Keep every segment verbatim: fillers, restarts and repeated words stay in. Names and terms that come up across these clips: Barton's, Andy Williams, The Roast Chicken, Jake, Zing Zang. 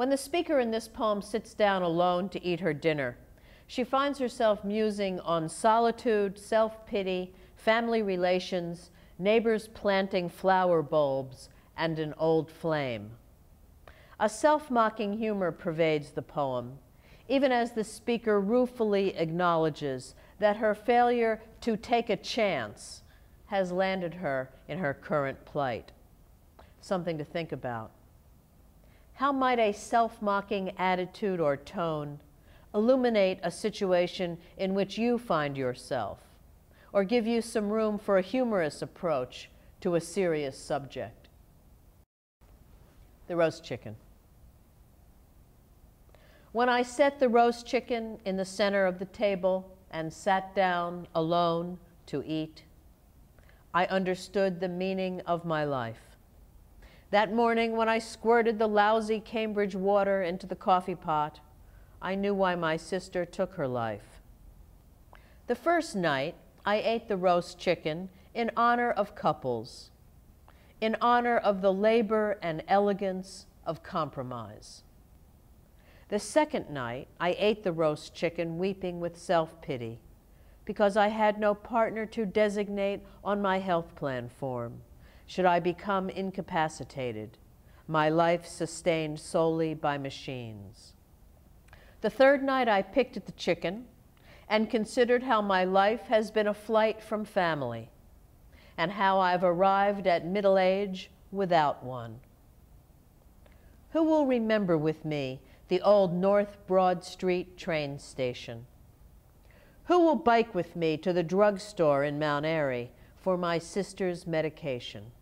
When the speaker in this poem sits down alone to eat her dinner, she finds herself musing on solitude, self-pity, family relations, neighbors planting flower bulbs, and an old flame. A self-mocking humor pervades the poem, even as the speaker ruefully acknowledges that her failure to take a chance has landed her in her current plight. Something to think about. How might a self-mocking attitude or tone illuminate a situation in which you find yourself, or give you some room for a humorous approach to a serious subject? The Roast Chicken. When I set the roast chicken in the center of the table and sat down alone to eat, I understood the meaning of my life. That morning when I squirted the lousy Cambridge water into the coffee pot, I knew why my sister took her life. The first night, I ate the roast chicken in honor of couples, in honor of the labor and elegance of compromise. The second night, I ate the roast chicken weeping with self-pity because I had no partner to designate on my health plan form should I become incapacitated, my life sustained solely by machines. The third night, I picked at the chicken and considered how my life has been a flight from family and how I've arrived at middle age without one. Who will remember with me the old North Broad Street train station? Who will bike with me to the drugstore in Mount Airy for my sister's medication?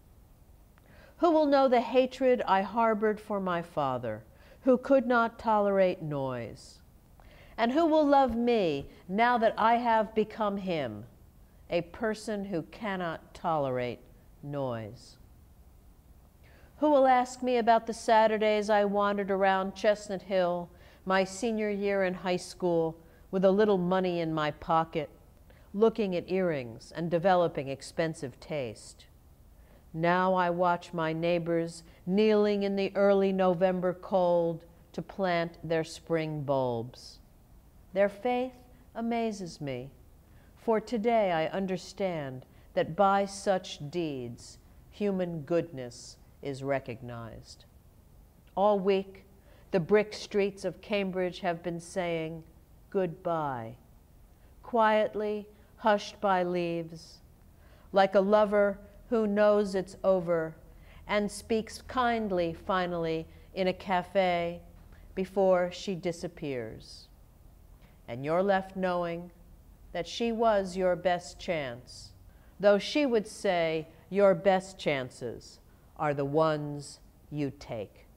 Who will know the hatred I harbored for my father, who could not tolerate noise? And who will love me now that I have become him, a person who cannot tolerate noise? Who will ask me about the Saturdays I wandered around Chestnut Hill, my senior year in high school, with a little money in my pocket, looking at earrings and developing expensive taste? Now I watch my neighbors kneeling in the early November cold to plant their spring bulbs. Their faith amazes me, for today I understand that by such deeds, human goodness is recognized. All week, the brick streets of Cambridge have been saying goodbye, quietly hushed by leaves, like a lover who knows it's over and speaks kindly finally in a cafe before she disappears. And you're left knowing that she was your best chance, though she would say your best chances are the ones you take.